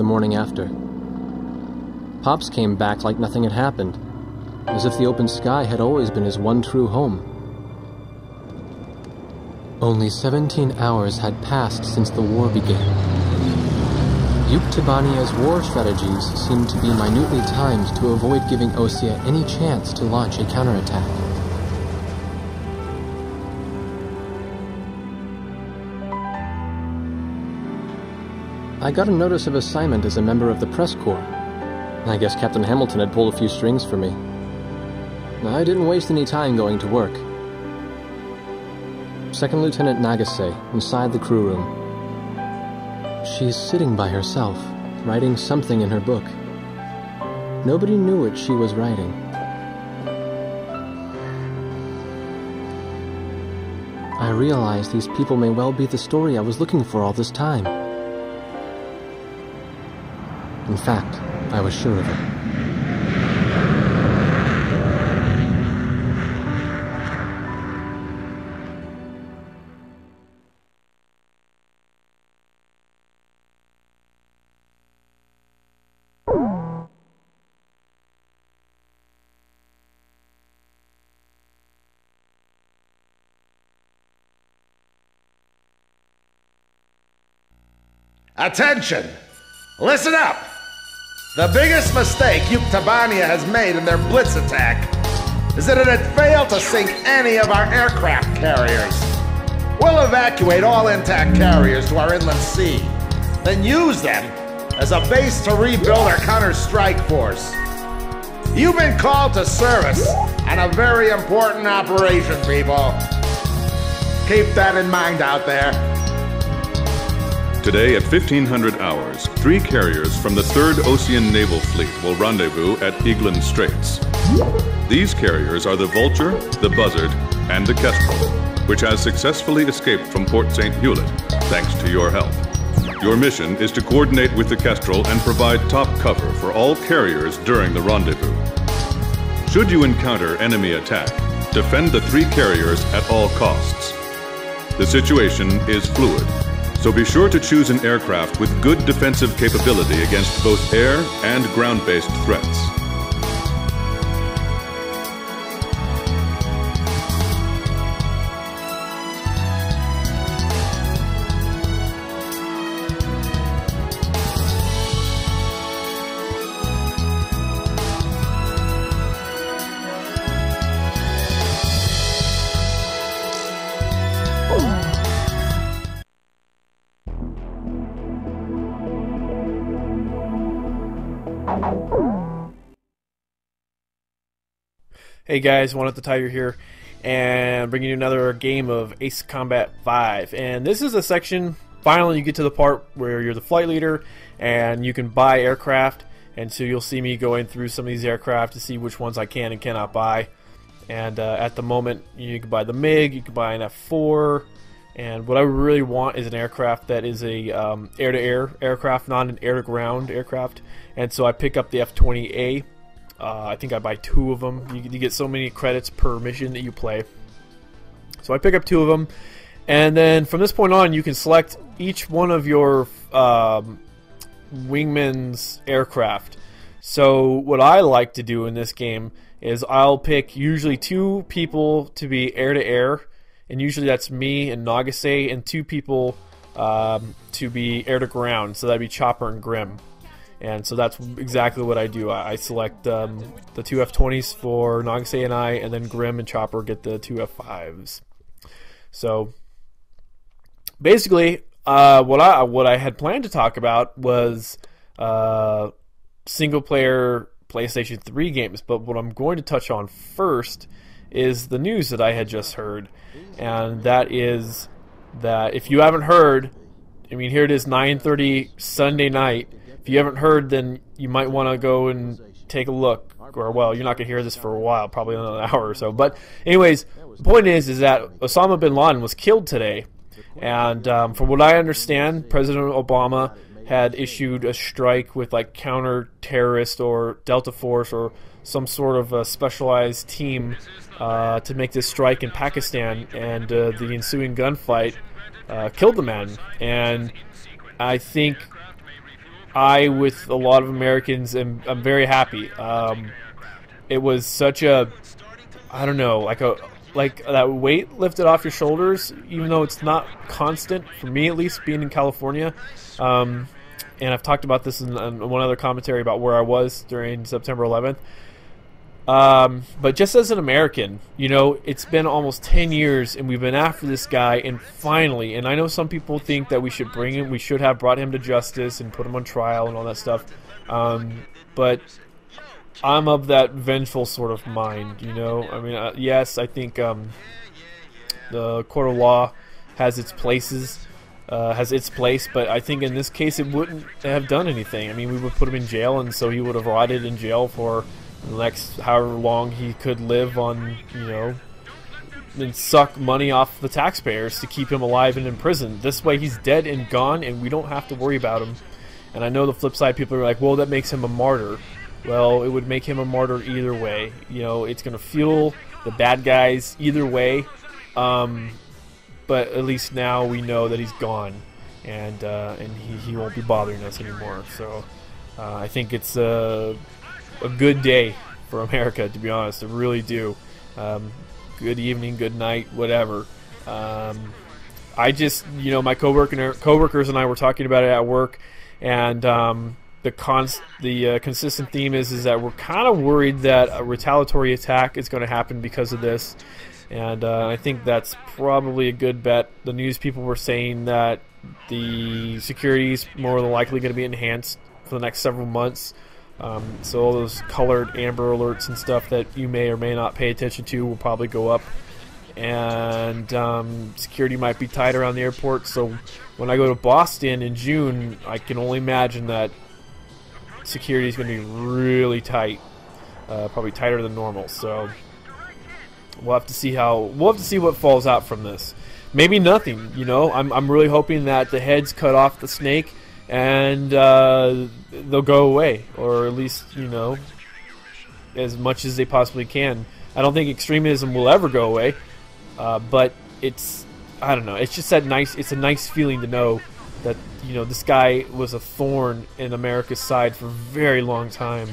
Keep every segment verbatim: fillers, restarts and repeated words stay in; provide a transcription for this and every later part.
the morning after. Pops came back like nothing had happened, as if the open sky had always been his one true home. Only seventeen hours had passed since the war began. Yuktibania's war strategies seemed to be minutely timed to avoid giving Osea any chance to launch a counterattack. I got a notice of assignment as a member of the press corps. I guess Captain Hamilton had pulled a few strings for me. I didn't waste any time going to work. Second Lieutenant Nagase, inside the crew room. She's sitting by herself, writing something in her book. Nobody knew what she was writing. I realized these people may well be the story I was looking for all this time. In fact, I was sure of it. Attention! Listen up! The biggest mistake Yuktibania has made in their blitz attack is that it had failed to sink any of our aircraft carriers. We'll evacuate all intact carriers to our inland sea, then use them as a base to rebuild our counter-strike force. You've been called to service on a very important operation, people. Keep that in mind out there. Today at fifteen hundred hours, three carriers from the third Ocean Naval Fleet will rendezvous at Eglin Straits. These carriers are the Vulture, the Buzzard, and the Kestrel, which has successfully escaped from Port Saint Hewlett, thanks to your help. Your mission is to coordinate with the Kestrel and provide top cover for all carriers during the rendezvous. Should you encounter enemy attack, defend the three carriers at all costs. The situation is fluid, so be sure to choose an aircraft with good defensive capability against both air and ground-based threats. Hey guys, One at the Tiger here, and bringing you another game of Ace Combat Five. And this is a section, finally you get to the part where you're the flight leader and you can buy aircraft, and so you'll see me going through some of these aircraft to see which ones I can and cannot buy. And uh, at the moment you can buy the MiG, you can buy an F four, and what I really want is an aircraft that is a um, air-to-air aircraft, not an air-to-ground aircraft. And so I pick up the F twenty A. Uh, I think I buy two of them. You, you get so many credits per mission that you play. So I pick up two of them, and then from this point on you can select each one of your um, wingman's aircraft. So what I like to do in this game is I'll pick usually two people to be air-to-air, and usually that's me and Nagase, and two people um, to be air-to-ground, so that'd be Chopper and Grim. And so that's exactly what I do. I select um, the two F twenties for Nagase and I, and then Grim and Chopper get the two F fives. So basically, uh, what I what I had planned to talk about was uh, single-player PlayStation three games. But what I'm going to touch on first is the news that I had just heard, and that is that if you haven't heard, I mean, here it is, nine thirty Sunday night. If you haven't heard, then you might want to go and take a look. Or, well, you're not going to hear this for a while, probably another hour or so. But anyways, the point is is that Osama bin Laden was killed today. And um, from what I understand, President Obama had issued a strike with, like, counter-terrorist or Delta Force or some sort of a specialized team uh, to make this strike in Pakistan. And uh, the ensuing gunfight uh, killed the man. And I think I, with a lot of Americans, am I'm very happy. Um, it was such a, I don't know, like a like that weight lifted off your shoulders, even though it's not constant, for me at least, being in California. Um, and I've talked about this in, in one other commentary about where I was during September eleventh. Um, but just as an American, you know, it's been almost ten years and we've been after this guy, and finally, and I know some people think that we should bring him, we should have brought him to justice and put him on trial and all that stuff. Um, but I'm of that vengeful sort of mind, you know. I mean, uh, yes, I think um, the court of law has its places, uh, has its place, but I think in this case it wouldn't have done anything. I mean, we would put him in jail, and so he would have rotted in jail for the next however long he could live on, you know, and suck money off the taxpayers to keep him alive and in prison. This way he's dead and gone, and we don't have to worry about him. And I know the flip side, people are like, well, that makes him a martyr. Well, it would make him a martyr either way. You know, it's going to fuel the bad guys either way. Um, but at least now we know that he's gone, and uh, and he, he won't be bothering us anymore. So uh, I think it's a... Uh, a good day for America, to be honest. I really do. Um, good evening, good night, whatever. Um, I just, you know, my coworker, coworkers and I were talking about it at work, and um, the const, the uh, consistent theme is is that we're kind of worried that a retaliatory attack is going to happen because of this, and uh, I think that's probably a good bet. The news people were saying that the security is more than likely going to be enhanced for the next several months. Um, so all those colored amber alerts and stuff that you may or may not pay attention to will probably go up, and um, security might be tight around the airport. So when I go to Boston in June, I can only imagine that security is going to be really tight, uh, probably tighter than normal. So we'll have to see how we'll have to see what falls out from this. Maybe nothing, you know. I'm I'm really hoping that the heads cut off the snake, and uh, they'll go away, or at least, you know, as much as they possibly can. I don't think extremism will ever go away, uh, but it's, I don't know, it's just that nice, it's a nice feeling to know that, you know, this guy was a thorn in America's side for a very long time,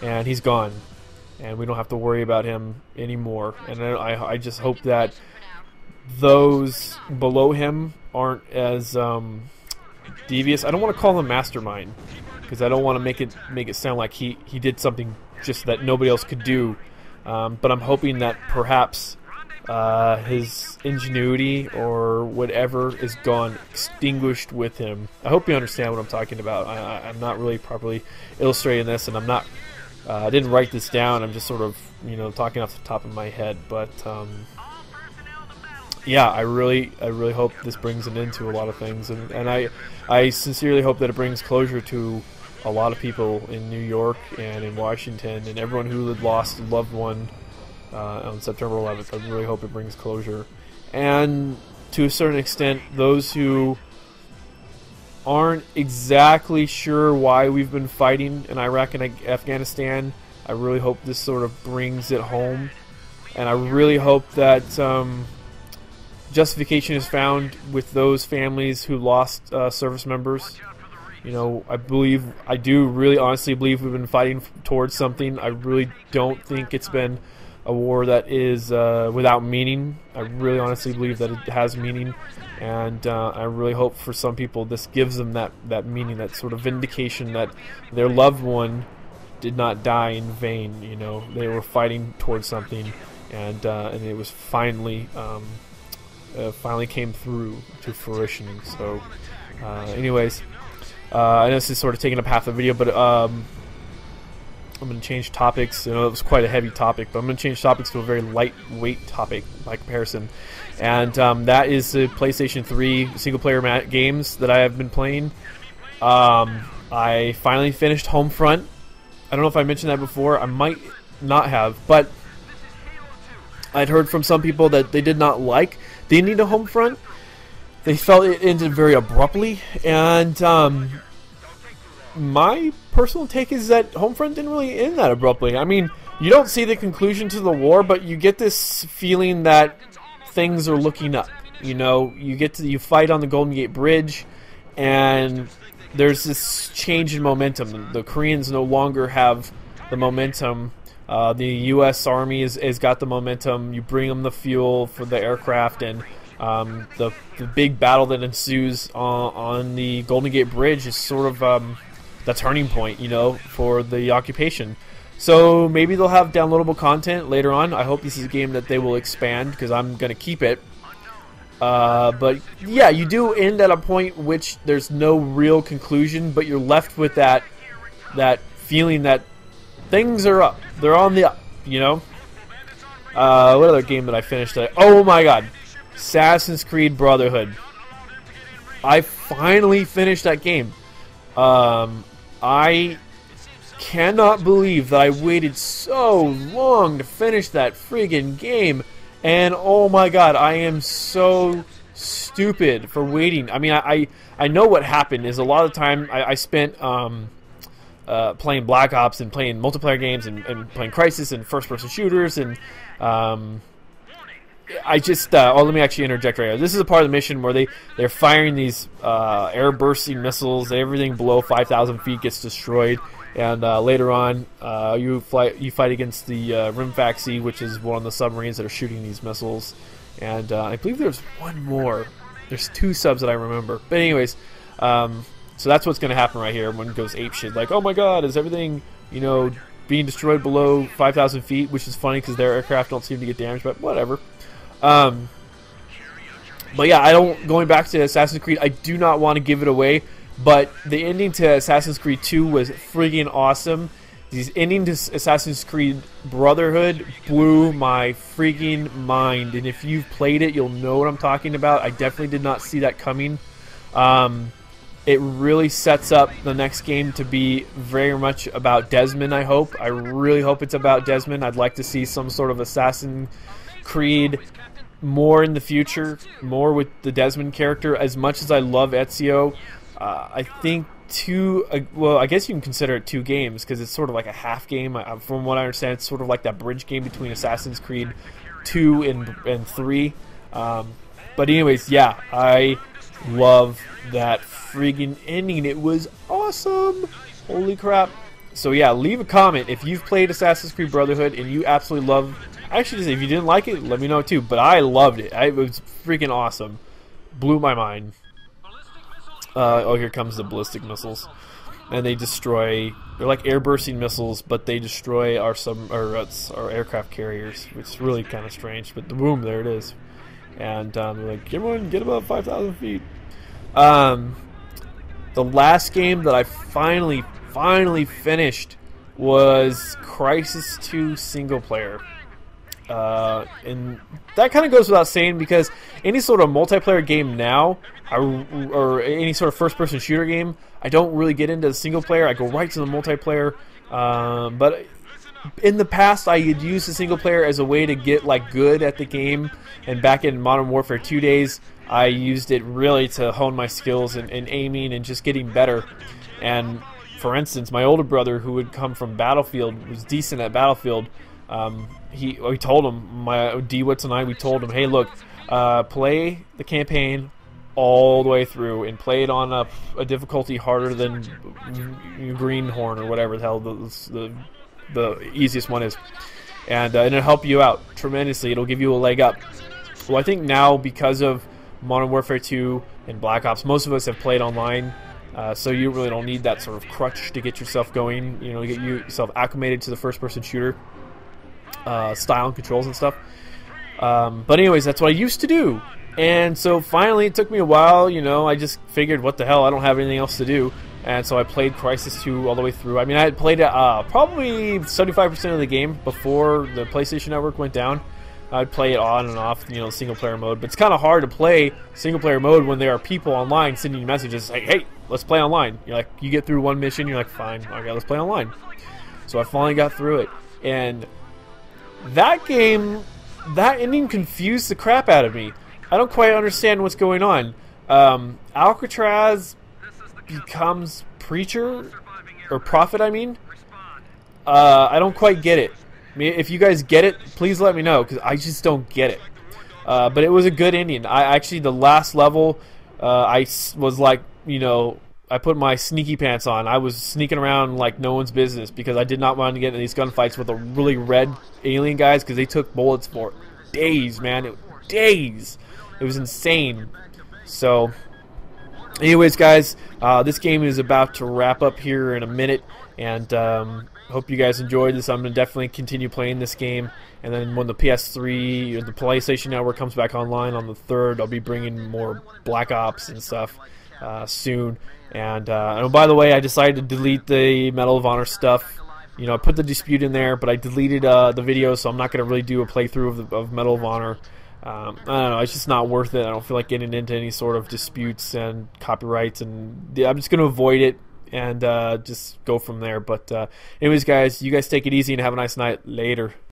and he's gone, and we don't have to worry about him anymore. And I, I just hope that those below him aren't as... Um, devious. I don't want to call him mastermind, because I don't want to make it make it sound like he he did something just that nobody else could do. Um, but I'm hoping that perhaps uh, his ingenuity or whatever is gone, extinguished with him. I hope you understand what I'm talking about. I, I'm not really properly illustrating this, and I'm not. Uh, I didn't write this down. I'm just sort of, you know, talking off the top of my head. But um, yeah, I really, I really hope this brings an end to a lot of things, and, and I, I sincerely hope that it brings closure to a lot of people in New York and in Washington and everyone who had lost a loved one uh, on September eleventh. I really hope it brings closure, and to a certain extent, those who aren't exactly sure why we've been fighting in Iraq and Afghanistan, I really hope this sort of brings it home, and I really hope that. Um, Justification is found with those families who lost uh, service members. You know, I believe, I do really honestly believe we've been fighting towards something. I really don't think it's been a war that is uh, without meaning. I really honestly believe that it has meaning, and uh, I really hope for some people this gives them that, that meaning, that sort of vindication that their loved one did not die in vain. You know, they were fighting towards something, and, uh, and it was finally... Um, Uh, finally came through to fruition. So uh, anyways, uh, I know this is sort of taking up half the video, but um, I'm going to change topics. You know, it was quite a heavy topic, but I'm going to change topics to a very lightweight topic by comparison, and um, that is the PlayStation three single player mat games that I have been playing. um, I finally finished Homefront. I don't know if I mentioned that before, I might not have, but I'd heard from some people that they did not like the ending to Homefront. They felt it ended very abruptly, and um, my personal take is that Homefront didn't really end that abruptly. I mean, you don't see the conclusion to the war, but you get this feeling that things are looking up. You know, you get to you fight on the Golden Gate Bridge, and there's this change in momentum. The Koreans no longer have the momentum. Uh, the U S Army is, is got the momentum. You bring them the fuel for the aircraft, and um, the, the big battle that ensues on, on the Golden Gate Bridge is sort of um, the turning point, you know, for the occupation. So maybe they'll have downloadable content later on. I hope this is a game that they will expand, because I'm going to keep it. Uh, but yeah, you do end at a point which there's no real conclusion, but you're left with that that feeling that things are up. They're on the up, you know? Uh, what other game that I finished today? Oh my god. Assassin's Creed Brotherhood. I finally finished that game. Um, I cannot believe that I waited so long to finish that friggin' game. And oh my god, I am so stupid for waiting. I mean, I I, I know what happened is a lot of time I, I spent um, uh, playing Black Ops and playing multiplayer games and, and playing Crysis and first-person shooters, and um, I just uh, oh let me actually interject right here. This is a part of the mission where they they're firing these uh, air-bursting missiles. Everything below five thousand feet gets destroyed. And uh, later on, uh, you fly, you fight against the uh, Rimfaxi, which is one of the submarines that are shooting these missiles. And uh, I believe there's one more. There's two subs that I remember. But anyways, um, so that's what's going to happen right here. Everyone goes apeshit, like, oh my god, is everything, you know, being destroyed below five thousand feet? Which is funny because their aircraft don't seem to get damaged, but whatever. Um, but yeah, I don't. Going back to Assassin's Creed, I do not want to give it away. But the ending to Assassin's Creed two was friggin' awesome. The ending to Assassin's Creed Brotherhood blew my friggin' mind. And if you've played it, you'll know what I'm talking about. I definitely did not see that coming. Um, it really sets up the next game to be very much about Desmond, I hope. I really hope it's about Desmond. I'd like to see some sort of Assassin's Creed more in the future. More with the Desmond character. As much as I love Ezio... Uh, I think two, uh, well, I guess you can consider it two games because it's sort of like a half game. I, from what I understand, it's sort of like that bridge game between Assassin's Creed two and, and three. Um, but anyways, yeah, I love that friggin' ending. It was awesome. Holy crap. So yeah, leave a comment if you've played Assassin's Creed Brotherhood and you absolutely love, actually, if you didn't like it, let me know too. But I loved it. I, it was freaking awesome. Blew my mind. Uh, oh, here comes the ballistic missiles, and they destroy. They're like air-bursting missiles, but they destroy our sub, or uh, our aircraft carriers, which is really kind of strange. But boom, there it is, and um, they're like, everyone, get above five thousand feet. Um, the last game that I finally, finally finished was Crysis two single player. Uh, and that kind of goes without saying because any sort of multiplayer game now, I, or any sort of first-person shooter game, I don't really get into the single player. I go right to the multiplayer. Um, but in the past, I had used the single player as a way to get like good at the game. And back in Modern Warfare two days, I used it really to hone my skills and, and aiming and just getting better. And for instance, my older brother, who would come from Battlefield, was decent at Battlefield. Um, he, we told him, my D-Wits and I, we told him, hey, look, uh, play the campaign all the way through and play it on a, a difficulty harder than Greenhorn or whatever the hell the, the, the easiest one is. And, uh, and it'll help you out tremendously. It'll give you a leg up. Well, I think now, because of Modern Warfare two and Black Ops, most of us have played online. Uh, so you really don't need that sort of crutch to get yourself going, you know, to get yourself acclimated to the first-person shooter. Uh, style and controls and stuff. Um, but anyways, that's what I used to do. And so finally, it took me a while, you know, I just figured, what the hell, I don't have anything else to do. And so I played Crysis two all the way through. I mean, I had played uh, probably seventy-five percent of the game before the PlayStation Network went down. I'd play it on and off, you know, single-player mode. But it's kind of hard to play single-player mode when there are people online sending you messages like, hey, let's play online. You're like, you get through one mission, you're like, fine, okay, let's play online. So I finally got through it. And... that game, that ending confused the crap out of me. I don't quite understand what's going on. Um, Alcatraz becomes Preacher, or Prophet, I mean. Uh, I don't quite get it. I mean, if you guys get it, please let me know, because I just don't get it. Uh, but it was a good ending. I actually, the last level, uh, I was like, you know, I put my sneaky pants on. I was sneaking around like no one's business because I did not want to get into these gunfights with the really red alien guys because they took bullets for days, man. It, days. It was insane. So, anyways, guys, uh, this game is about to wrap up here in a minute, and um, hope you guys enjoyed this. I'm gonna definitely continue playing this game, and then when the P S three or the PlayStation Network comes back online on the third, I'll be bringing more Black Ops and stuff uh, soon. And, uh, and by the way, I decided to delete the Medal of Honor stuff. You know, I put the dispute in there, but I deleted uh, the video, so I'm not gonna really do a playthrough of, the, of Medal of Honor. Um, I don't know, it's just not worth it. I don't feel like getting into any sort of disputes and copyrights, and I'm just going to avoid it and uh, just go from there. But uh, anyways, guys, you guys take it easy and have a nice night. Later.